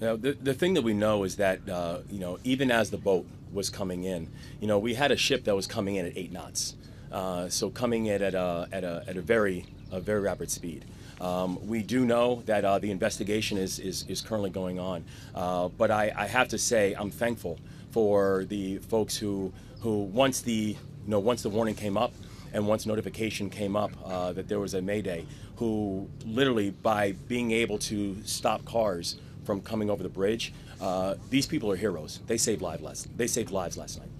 Now, the thing that we know is that, even as the boat was coming in, we had a ship that was coming in at 8 knots. So coming in at a very rapid speed. We do know that the investigation is currently going on. But I have to say I'm thankful for the folks who once the warning came up and once notification came up that there was a mayday, who literally by being able to stop cars from coming over the bridge, these people are heroes. They saved lives last night.